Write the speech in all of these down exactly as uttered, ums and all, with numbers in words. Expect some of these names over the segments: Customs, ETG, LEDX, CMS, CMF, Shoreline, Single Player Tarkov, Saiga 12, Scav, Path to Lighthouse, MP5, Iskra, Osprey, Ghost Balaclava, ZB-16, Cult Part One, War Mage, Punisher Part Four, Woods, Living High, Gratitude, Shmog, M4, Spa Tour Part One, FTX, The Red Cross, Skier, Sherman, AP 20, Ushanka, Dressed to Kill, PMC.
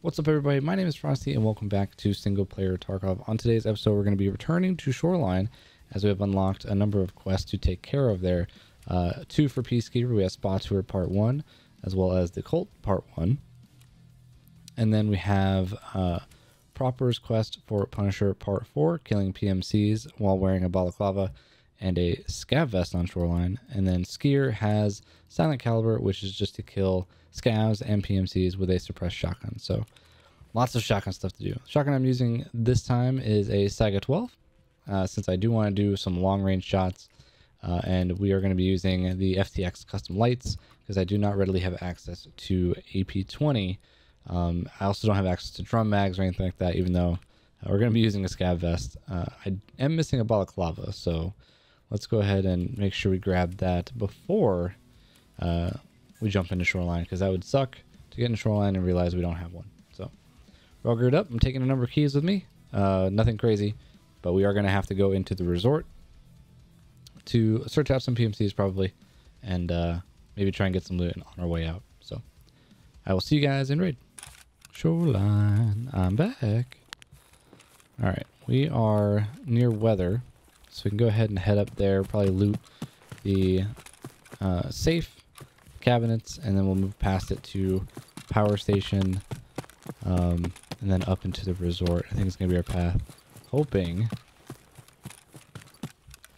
What's up, everybody? My name is Frosty, and welcome back to Single Player Tarkov. On today's episode, we're going to be returning to Shoreline, as we have unlocked a number of quests to take care of there. Uh, two for Peacekeeper, we have Spa Tour Part One, as well as the Cult Part One. And then we have uh, Proper's quest for Punisher Part Four, killing P M Cs while wearing a balaclava and a Scav vest on Shoreline. And then Skier has Silent Caliber, which is just to kill Scavs and P M Cs with a suppressed shotgun. So lots of shotgun stuff to do. The shotgun I'm using this time is a Saiga twelve, uh, since I do want to do some long-range shots. Uh, and we are going to be using the F T X custom lights, because I do not readily have access to A P twenty. Um, I also don't have access to drum mags or anything like that, even though uh, we're going to be using a Scav vest. Uh, I am missing a balaclava, so let's go ahead and make sure we grab that before uh, we jump into Shoreline, because that would suck to get into Shoreline and realize we don't have one. So we're all geared up. I'm taking a number of keys with me. Uh, nothing crazy, but we are going to have to go into the resort to search out some P M Cs probably, and uh, maybe try and get some loot on our way out. So I will see you guys in raid. Shoreline, I'm back. All right, we are near weather. So we can go ahead and head up there, probably loot the uh, safe cabinets, and then we'll move past it to power station, um, and then up into the resort. I think it's going to be our path. Hoping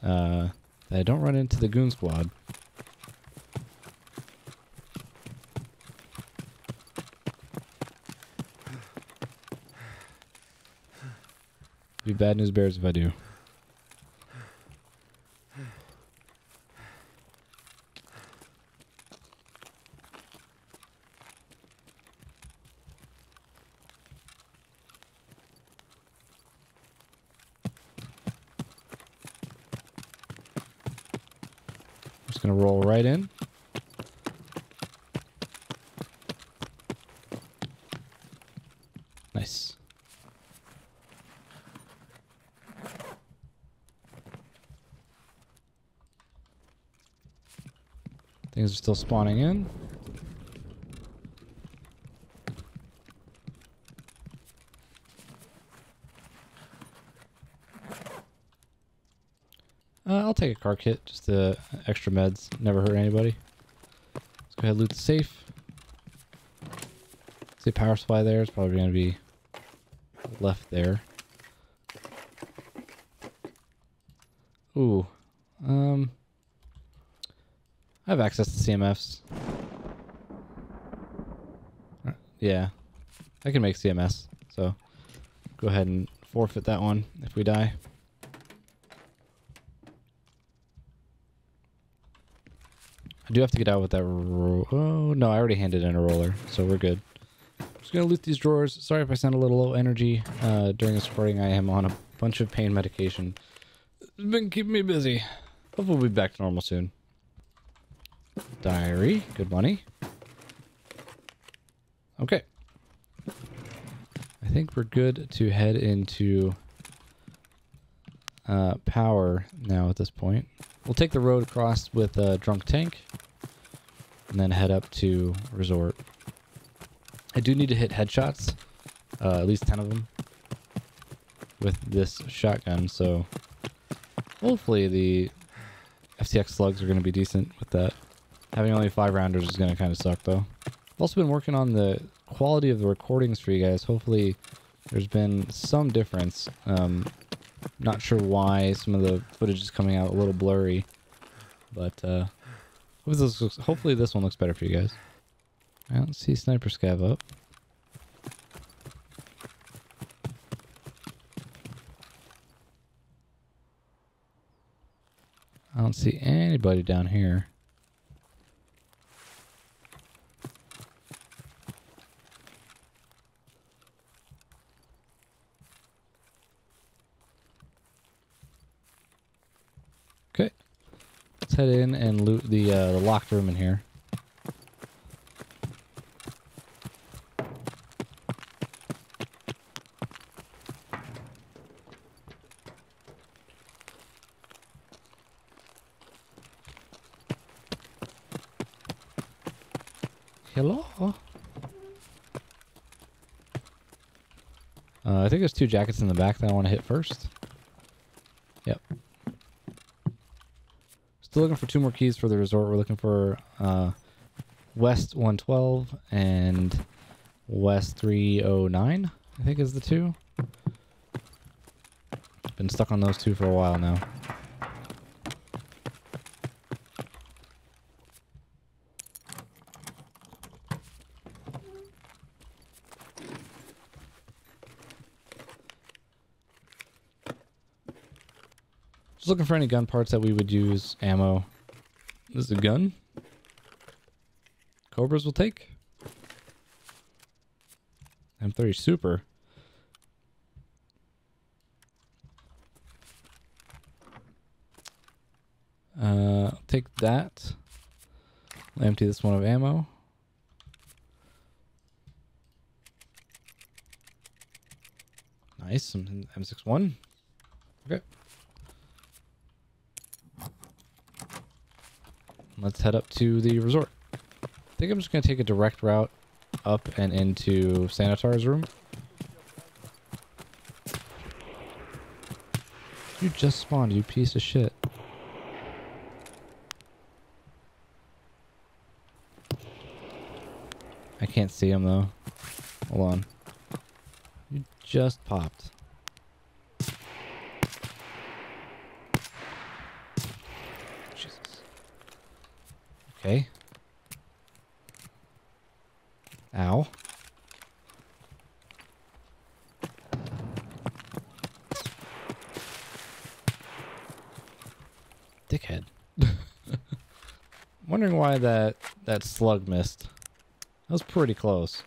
uh, that I don't run into the goon squad. It'd be bad news bears if I do. Gonna roll right in. Nice. Things are still spawning in. I'll take a car kit, just the extra meds, never hurt anybody. Let's go ahead and loot the safe. See power supply there, it's probably going to be left there. Ooh. Um, I have access to C M Fs. Yeah, I can make C M S, so go ahead and forfeit that one if we die. I do have to get out with that ro- oh, no, I already handed in a roller, so we're good. I'm just going to loot these drawers. Sorry if I sound a little low energy uh, during this recording. I am on a bunch of pain medication. It's been keeping me busy. Hopefully we'll be back to normal soon. Diary. Good money. Okay. I think we're good to head into uh, power now at this point. We'll take the road across with a drunk tank and then head up to resort. I do need to hit headshots, uh, at least ten of them, with this shotgun. So hopefully the F T X slugs are going to be decent with that. Having only five rounders is going to kind of suck, though. I've also been working on the quality of the recordings for you guys. Hopefully there's been some difference. Um, Not sure why some of the footage is coming out a little blurry, but uh, hopefully, this looks, hopefully this one looks better for you guys. I don't see Sniper Scav up. I don't see anybody down here. Head in and loot the, uh, the locked room in here. Hello? Uh, I think there's two jackets in the back that I want to hit first. Yep. Still looking for two more keys for the resort. We're looking for uh, West one twelve and West three oh nine, I think is the two. Been stuck on those two for a while now. Just looking for any gun parts that we would use. Ammo. This is a gun. Cobras will take. M thirty Super. Uh, I'll take that. I'll empty this one of ammo. Nice, some M sixty-one. Okay. Let's head up to the resort. I think I'm just going to take a direct route up and into Sanitar's room. You just spawned, you piece of shit. I can't see him though. Hold on. You just popped. Jesus. Okay. Ow. Dickhead. Wondering why that that slug missed. That was pretty close.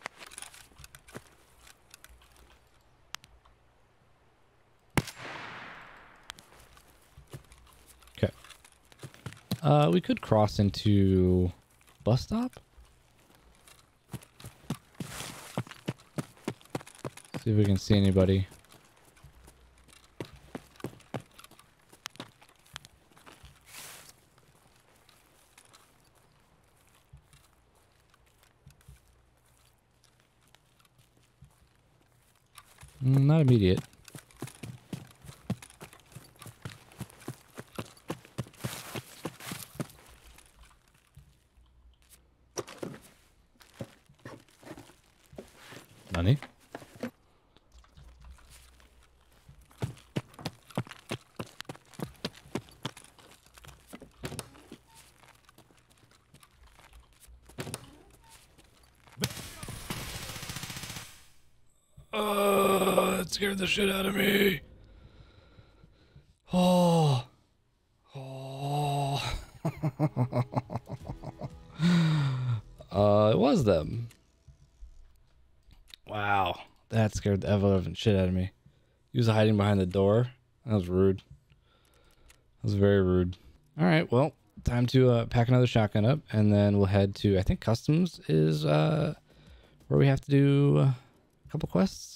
Okay. Uh, we could cross into bus stop. See if we can see anybody. Not immediate. Money. Scared the shit out of me. Oh. Oh. uh, it was them. Wow. That scared the ever-living shit out of me. He was hiding behind the door. That was rude. That was very rude. All right, well, time to uh, pack another shotgun up, and then we'll head to, I think Customs is uh, where we have to do a couple quests.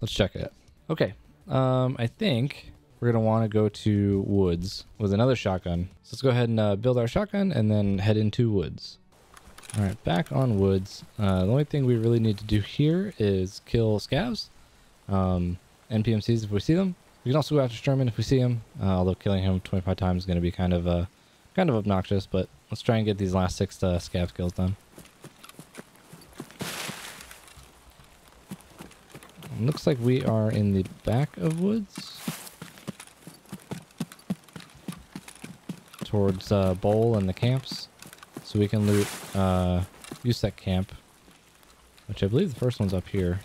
Let's check it. Okay, um, I think we're gonna wanna go to Woods with another shotgun. So let's go ahead and uh, build our shotgun and then head into Woods. All right, back on Woods. Uh, the only thing we really need to do here is kill scavs, um, N P M Cs if we see them. We can also go after Sherman if we see him, uh, although killing him twenty-five times is gonna be kind of, uh, kind of obnoxious, but let's try and get these last six uh, scav kills done. Looks like we are in the back of Woods. Towards uh, Bowl and the camps. So we can loot uh, U S E C camp. Which I believe the first one's up here.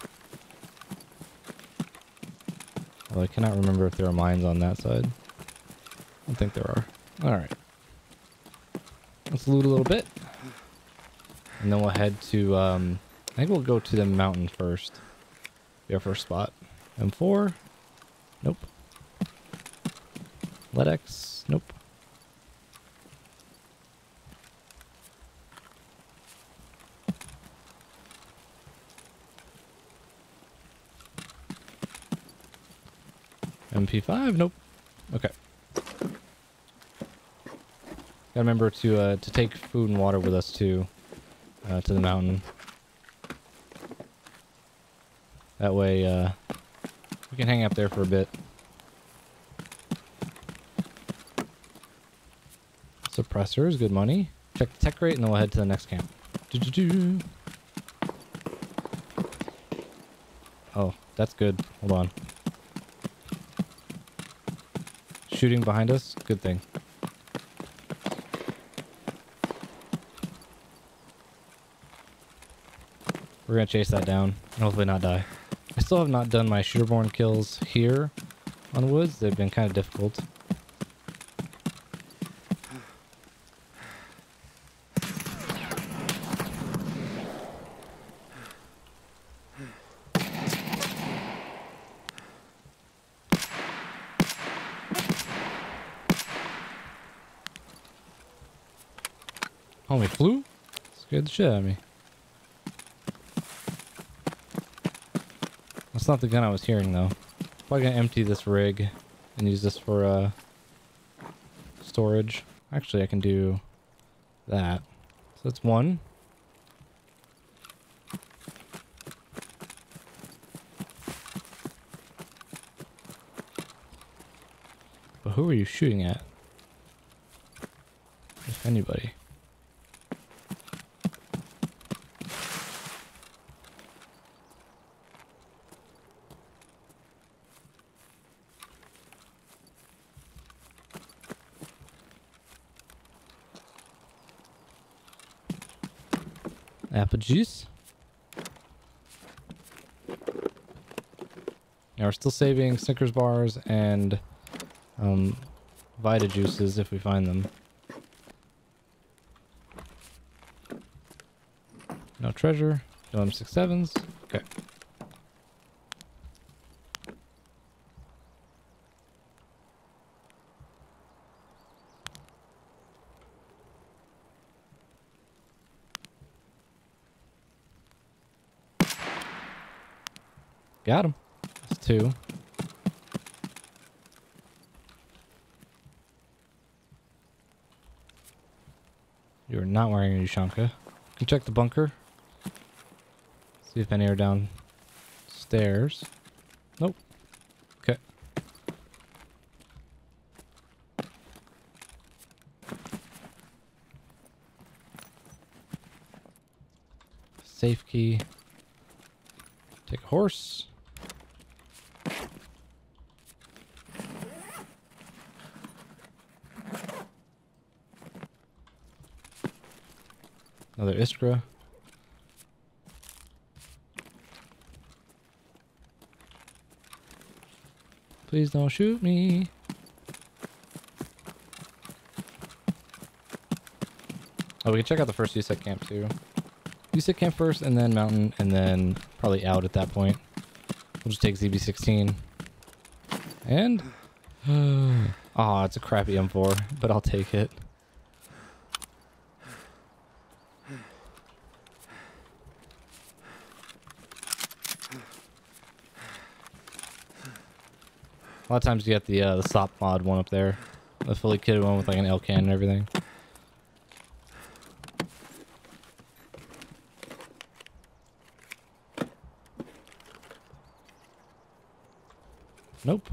Although I cannot remember if there are mines on that side. I don't think there are. Alright. Let's loot a little bit. And then we'll head to... Um, I think we'll go to the mountain first. Our first spot. M four. Nope. L E D X. Nope. M P five. Nope. Okay. Gotta remember to uh, to take food and water with us too, uh, to the mountain. That way, uh, we can hang up there for a bit. Suppressors, good money. Check the tech crate, and then we'll head to the next camp. Doo -doo -doo. Oh, that's good. Hold on. Shooting behind us, good thing. We're gonna chase that down and hopefully not die. I still have not done my shooterborne kills here on Woods. They've been kind of difficult. Oh, we flew? Scared the shit out of me. That's not the gun I was hearing, though. Probably gonna empty this rig and use this for uh, storage. Actually, I can do that. So that's one. But who are you shooting at? If anybody. Apple juice. Now we're still saving Snickers bars and um, Vita juices if we find them. No treasure. No M sixty-sevens. Okay. Got him. That's two. You're not wearing a Ushanka. Can check the bunker. See if any are downstairs. Nope. Okay. Safe key. Take a horse. Another Iskra. Please don't shoot me. Oh, we can check out the first U S E C camp too. U S E C camp first, and then mountain, and then probably out at that point. We'll just take Z B sixteen. And... Aw, oh, it's a crappy M four, but I'll take it. A lot of times you get the uh, the S O P mod one up there, the fully kitted one with like an L can and everything. Nope.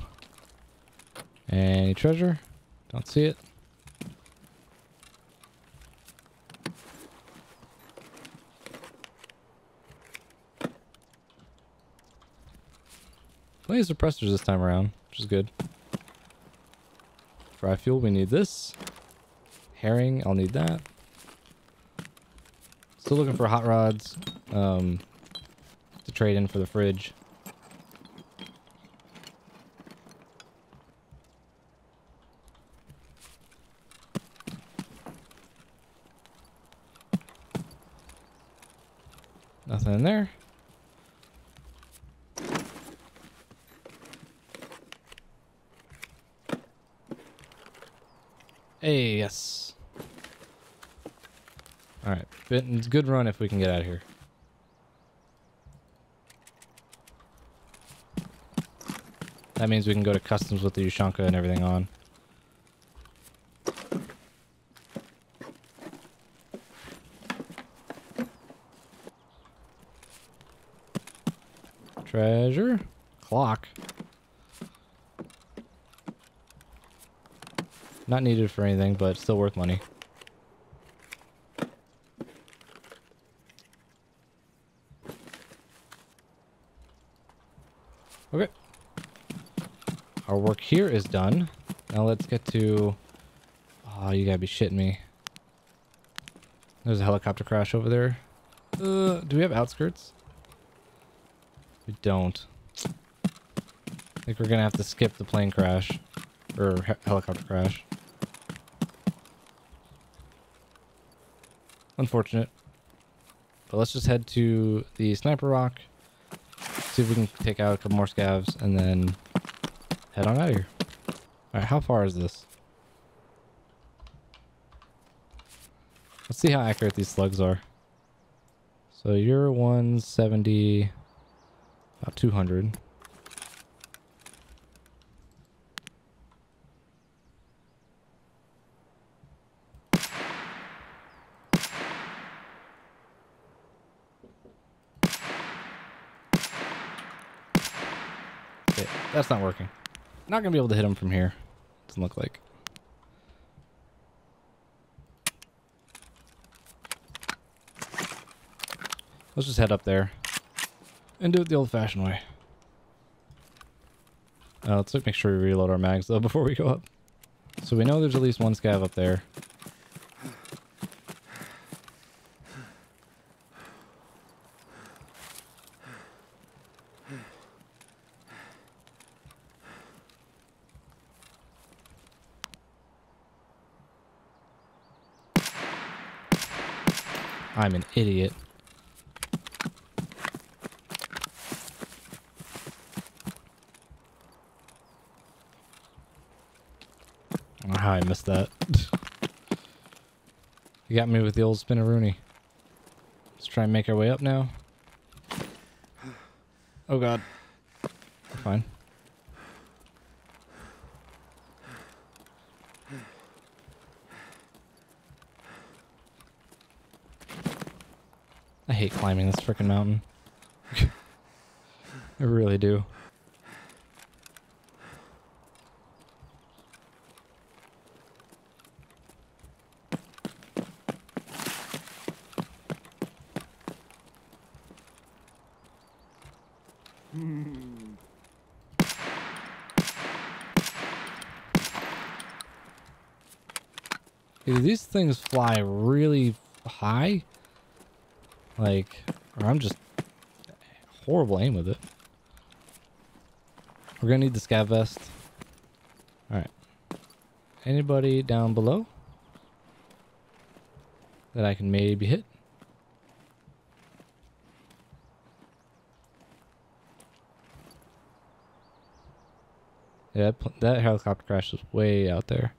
Any treasure? Don't see it. Plenty of suppressors this time around, which is good. Dry fuel, we need this. Herring, I'll need that. Still looking for hot rods um, to trade in for the fridge. Nothing in there. Hey, yes. All right, Benton's good run if we can get out of here. That means we can go to customs with the Ushanka and everything on. Treasure. Clock. Not needed for anything, but still worth money. Okay. Our work here is done. Now let's get to... Oh, you gotta be shitting me. There's a helicopter crash over there. Uh, do we have outskirts? We don't. I think we're gonna have to skip the plane crash. Or he- helicopter crash. Unfortunate. But let's just head to the sniper rock. See if we can take out a couple more scavs and then head on out of here. Alright, how far is this? Let's see how accurate these slugs are. So you're one seventy, about two hundred. Okay, that's not working. Not gonna be able to hit him from here. Doesn't look like. Let's just head up there and do it the old-fashioned way. Uh, let's make sure we reload our mags, though, before we go up. So we know there's at least one scav up there. I'm an idiot. I missed that. You got me with the old spinneroony. Let's try and make our way up now. Oh god. Fine. I hate climbing this frickin' mountain. I really do. These things fly really high, like, or I'm just horrible aim with it. We're gonna need the scav vest. All right. Anybody down below that I can maybe hit? Yeah, that, that helicopter crash was way out there.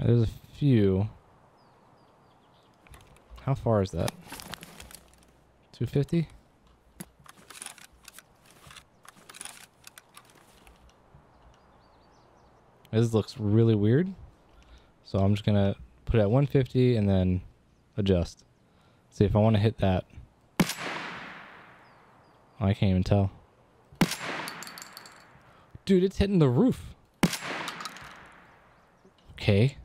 There's a few. How far is that? two fifty? This looks really weird. So I'm just going to put it at one fifty and then adjust. See if I want to hit that. Oh, I can't even tell. Dude, it's hitting the roof. Okay.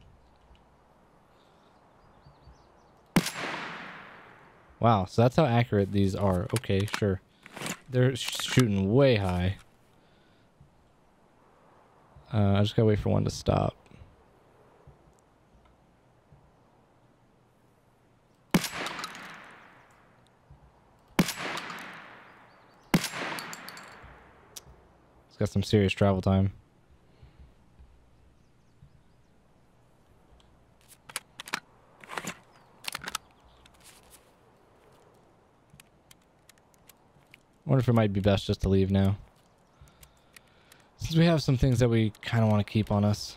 Wow, so that's how accurate these are. Okay, sure. They're shooting way high. Uh, I just gotta wait for one to stop. It's got some serious travel time. I wonder if it might be best just to leave now, since we have some things that we kind of want to keep on us.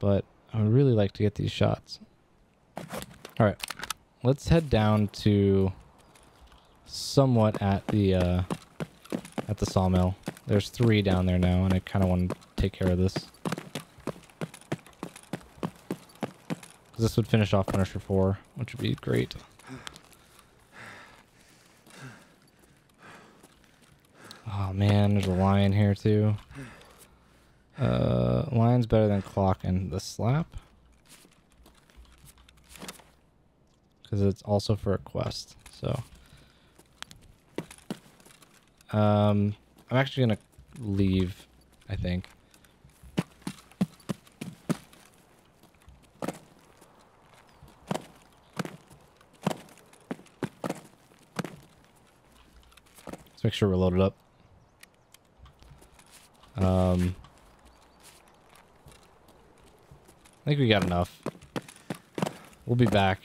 But I would really like to get these shots. All right, let's head down to somewhat at the uh, at the sawmill. There's three down there now, and I kind of want to take care of this. This would finish off Punisher Four, which would be great. Oh man, there's a lion here too. Uh, lion's better than clock and the slap. Because it's also for a quest, so. Um, I'm actually gonna leave, I think. Let's make sure we're loaded up. Um, I think we got enough. We'll be back.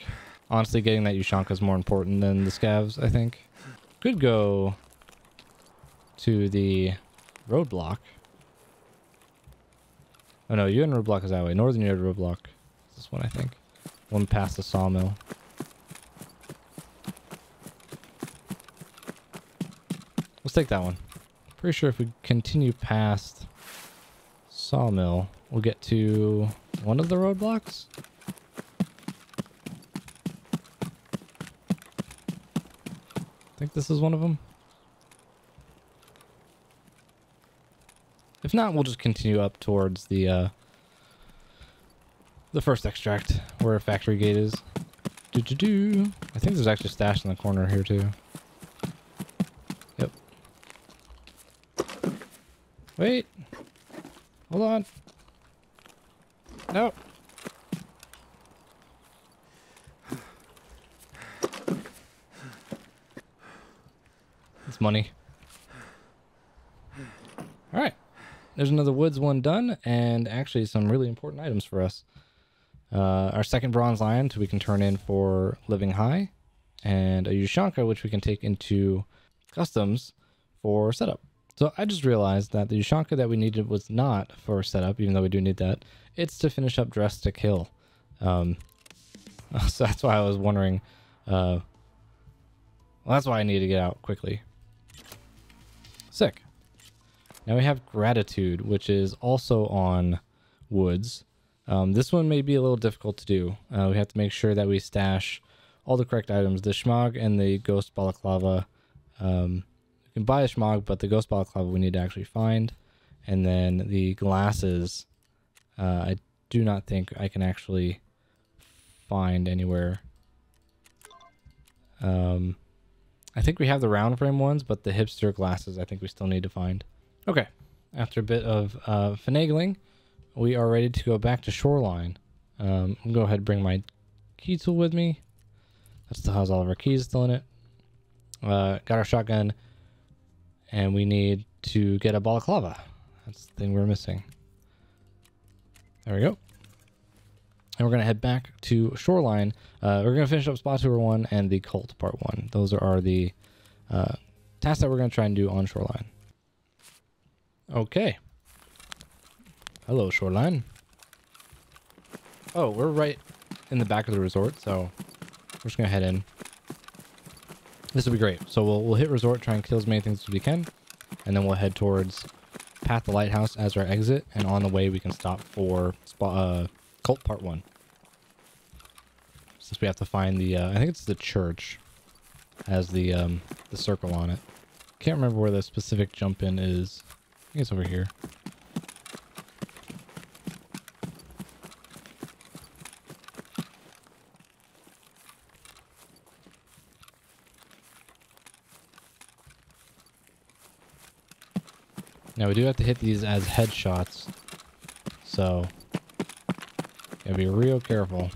Honestly, getting that Ushanka is more important than the scavs, I think. Could go to the roadblock. Oh no, U N roadblock is that way. Northern U N roadblock is this one, I think. One past the sawmill. Let's take that one. Pretty sure if we continue past sawmill, we'll get to one of the roadblocks. I think this is one of them. If not, we'll just continue up towards the uh, the first extract where a factory gate is. Do do do. I think there's actually a stash in the corner here too. Yep. Wait. Hold on. No. Money. All right, there's another woods one done, and actually some really important items for us. Uh, our second bronze lion, so we can turn in for Living High, and a Ushanka, which we can take into Customs for setup. So I just realized that the Ushanka that we needed was not for setup, even though we do need that. It's to finish up Dressed to Kill. Um, so that's why I was wondering. Uh, well, that's why I need to get out quickly. Sick. Now we have Gratitude, which is also on Woods. Um, this one may be a little difficult to do. Uh, we have to make sure that we stash all the correct items. The Shmog and the Ghost Balaclava. Um, you can buy a Shmog, but the Ghost Balaclava we need to actually find. And then the glasses, uh, I do not think I can actually find anywhere. Um... I think we have the round frame ones, but the hipster glasses I think we still need to find. Okay, after a bit of uh, finagling, we are ready to go back to Shoreline. Um, I'll go ahead and bring my key tool with me. That still has all of our keys still in it. Uh, got our shotgun, and we need to get a balaclava. That's the thing we're missing. There we go. And we're going to head back to Shoreline. Uh, we're going to finish up Spa Tour One and the Cult Part One. Those are, are the uh, tasks that we're going to try and do on Shoreline. Okay. Hello, Shoreline. Oh, we're right in the back of the resort, so we're just going to head in. This will be great. So we'll, we'll hit resort, try and kill as many things as we can, and then we'll head towards Path to Lighthouse as our exit, and on the way we can stop for Spa... Uh, Cult Part One. Since we have to find the, uh, I think it's the church, has the um, the circle on it. Can't remember where the specific jump in is. I think it's over here. Now we do have to hit these as headshots, so. Gotta be real careful.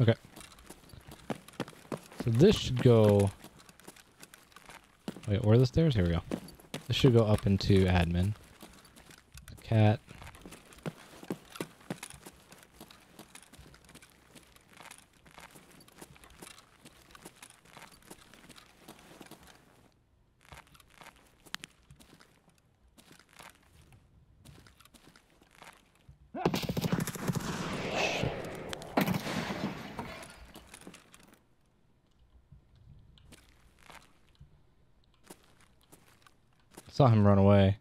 Okay. So this should go... Wait, where are the stairs? Here we go. This should go up into admin. Cat. Saw him run away.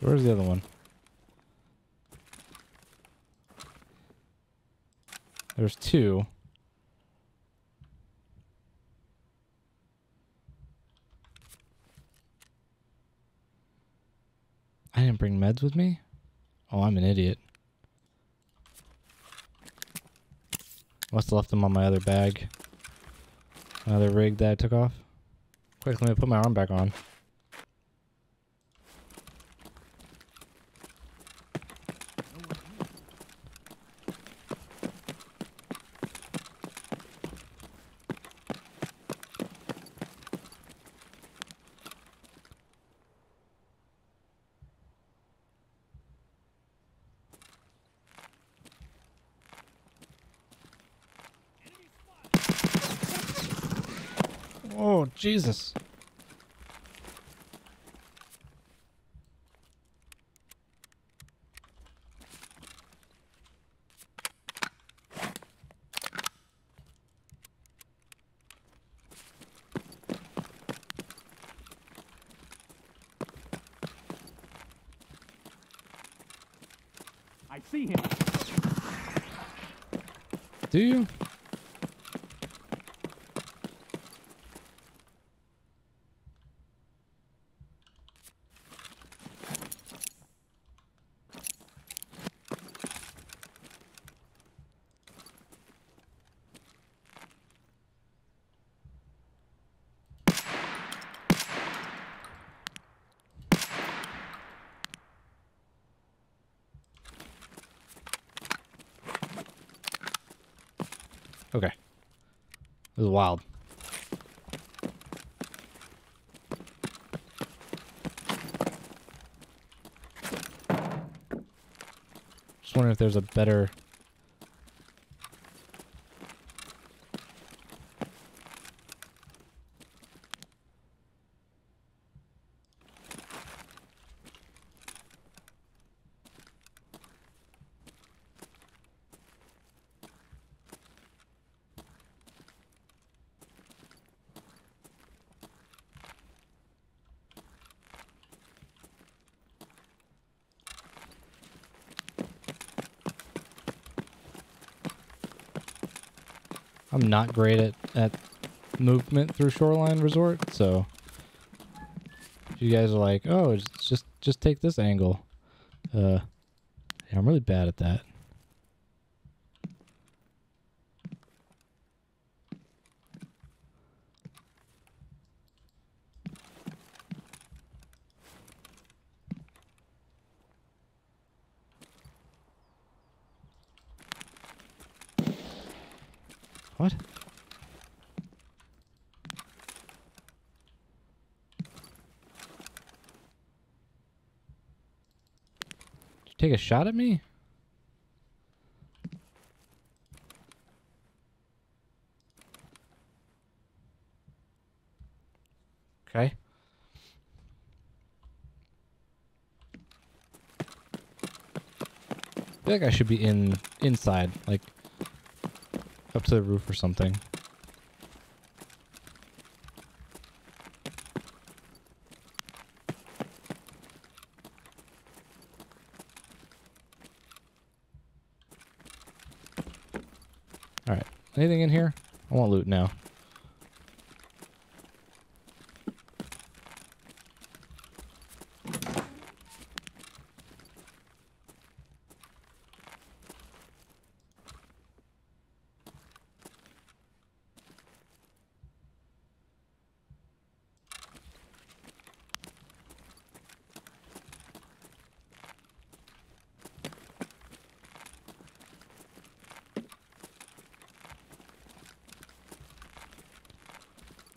Where's the other one? There's two. I didn't bring meds with me? Oh, I'm an idiot. Must have left them on my other bag. My other rig that I took off. Quick, let me put my arm back on. Oh, Jesus. I see him. Do you? Okay. It was wild. Just wondering if there's a better... I'm not great at, at movement through Shoreline Resort, so if you guys are like, oh, it's just just take this angle. Uh, yeah, I'm really bad at that. What? Did you take a shot at me? Okay. I feel like I should be in inside, like up to the roof or something. All right, anything in here? I want loot now.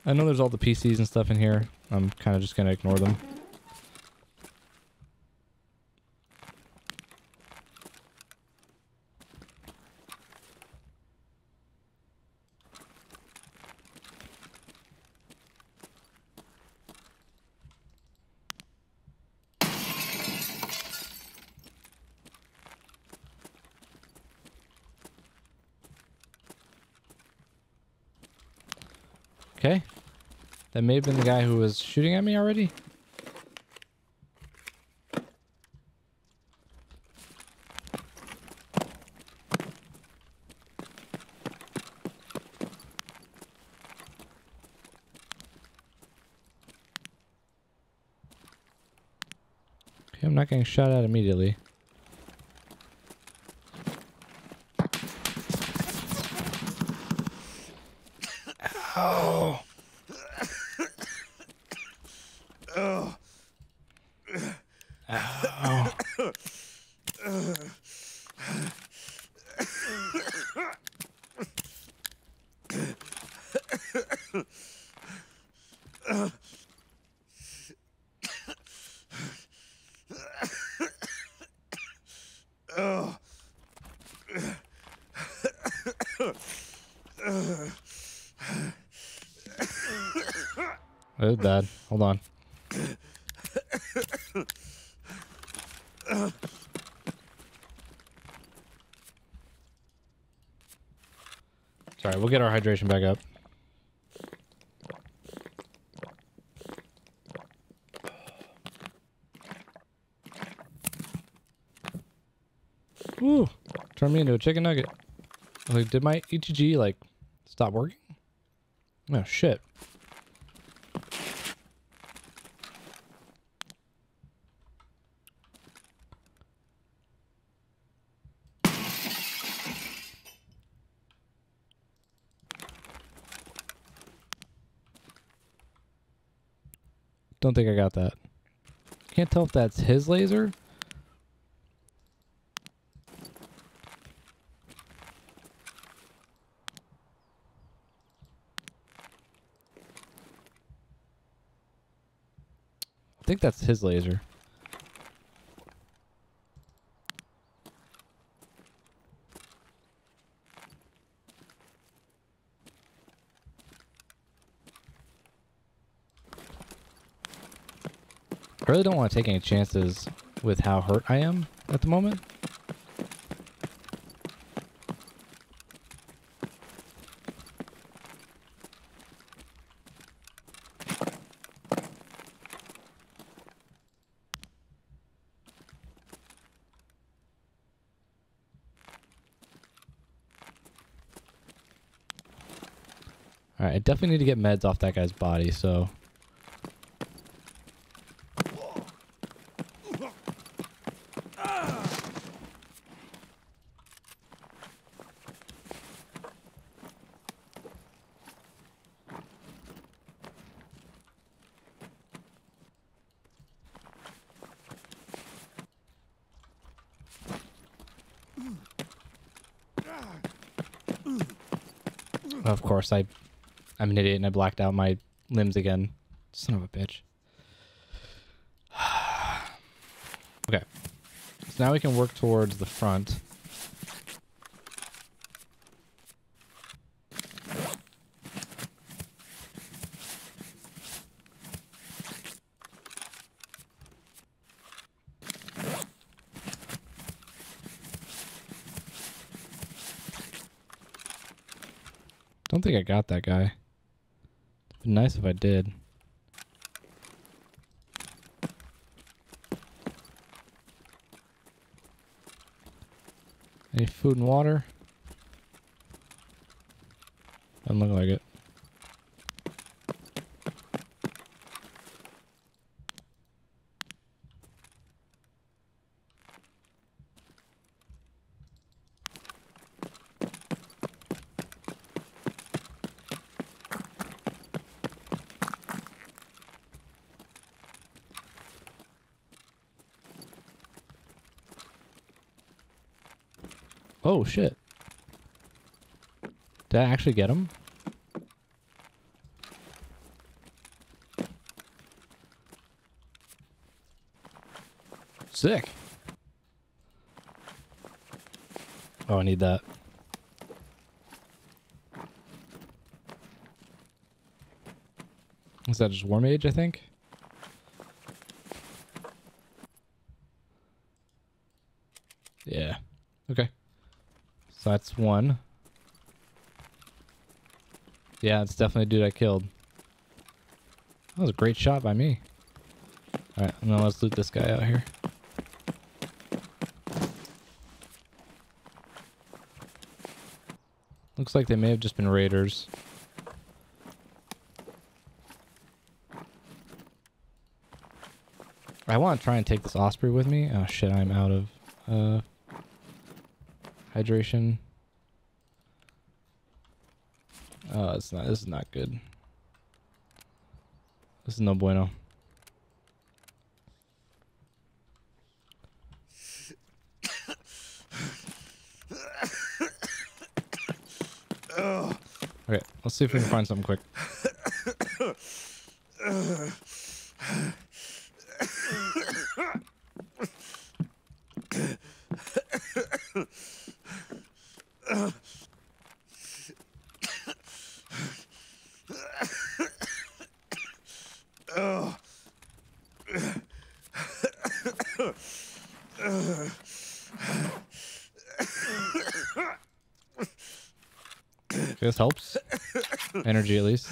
I know there's all the P Cs and stuff in here. I'm kind of just going to ignore them. Okay. That may have been the guy who was shooting at me already. Okay, I'm not getting shot at immediately. Bad. Hold on. Sorry, we'll get our hydration back up. Woo! Turned me into a chicken nugget. Like, did my E T G like stop working? Oh shit. Don't think I got that. Can't tell if that's his laser. I think that's his laser. I really don't want to take any chances with how hurt I am at the moment. Alright, I definitely need to get meds off that guy's body, so... Of course, I, I'm an idiot and I blacked out my limbs again. Son of a bitch. Okay. So now we can work towards the front. I don't think I got that guy. It'd be nice if I did. Any food and water? Doesn't look like it. Oh, shit. Did I actually get him? Sick. Oh, I need that. Is that just War Mage, I think? Yeah. Okay. So that's one. Yeah, it's definitely a dude I killed. That was a great shot by me. Alright, and then let's loot this guy out here. Looks like they may have just been raiders. I want to try and take this Osprey with me. Oh shit, I'm out of uh, hydration. Oh, it's not. This is not good. This is no bueno. Okay, let's see if we can find something quick. This helps. Energy, at least.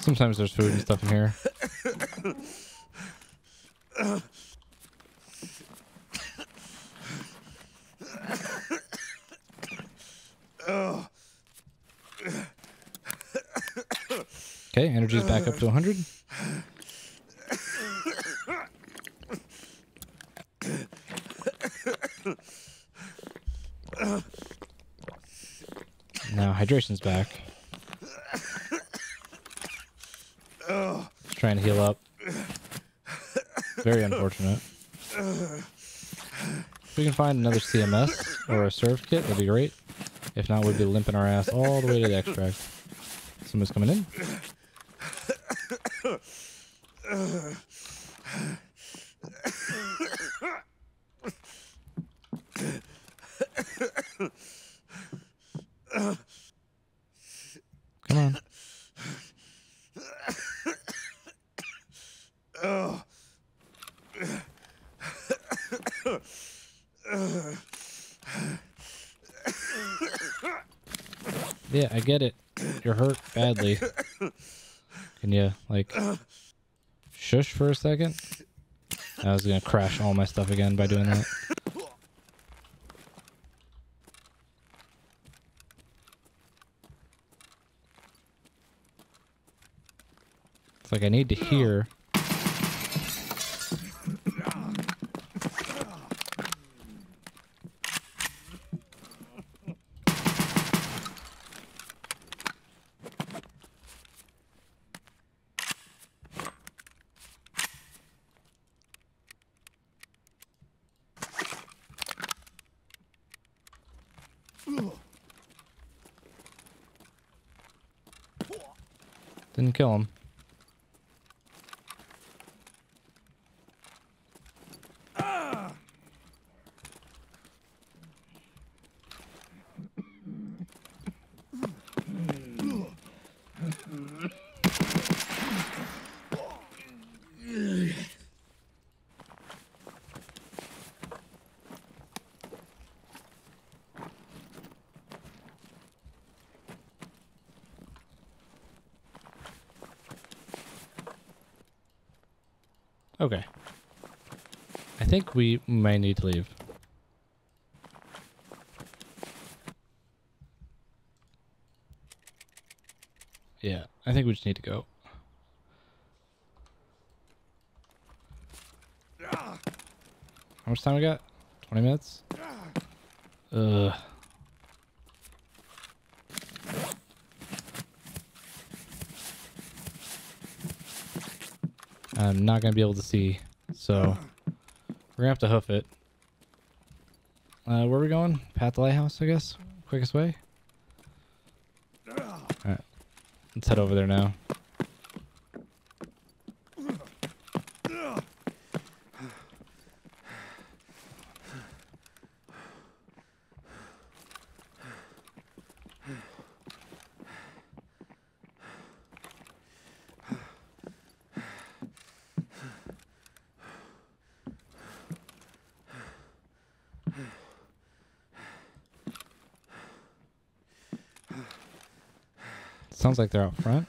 Sometimes there's food and stuff in here. Okay, energy's back up to one hundred. Now hydration's back. Just trying to heal up. Very unfortunate. If we can find another C M S or a serve kit, that'd be great. If not, we'd be limping our ass all the way to the extract. Someone's coming in. Come on. Yeah, I get it. You're hurt badly. Can you, like, shush for a second? I was gonna crash all my stuff again by doing that. It's like I need to hear. Didn't kill him. Uh. Okay. I think we may need to leave. Yeah, I think we just need to go. How much time we got? twenty minutes? Ugh. I'm not going to be able to see, so We're gonna have to hoof it. Uh, where are we going? Path to Lighthouse, I guess. Quickest way. Alright. Let's head over there now. Sounds like they're out front.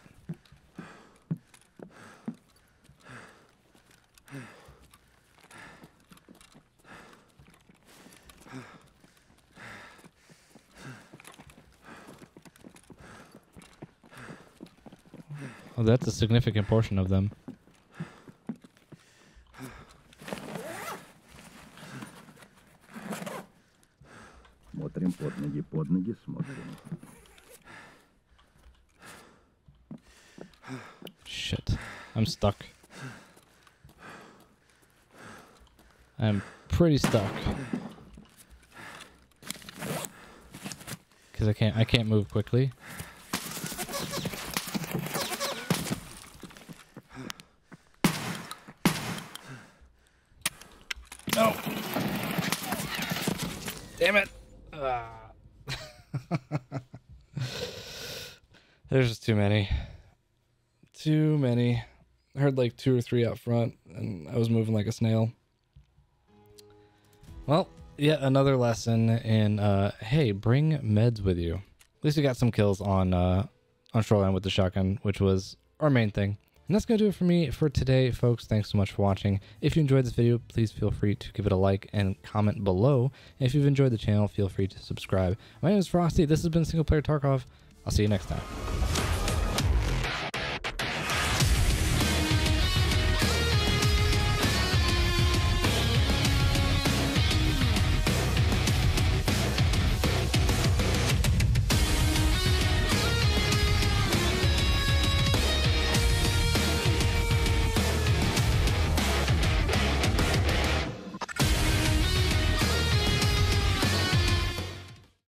Oh, that's a significant portion of them. I'm stuck. I'm pretty stuck. Cause I can't I can't move quickly. No. Damn it. Ah. There's just too many. Too many. I heard like two or three out front, and I was moving like a snail. Well, yet another lesson in, uh, hey, bring meds with you. At least we got some kills on, uh, on Shoreline with the shotgun, which was our main thing. And that's going to do it for me for today, folks. Thanks so much for watching. If you enjoyed this video, please feel free to give it a like and comment below. And if you've enjoyed the channel, feel free to subscribe. My name is Frosty. This has been Single Player Tarkov. I'll see you next time.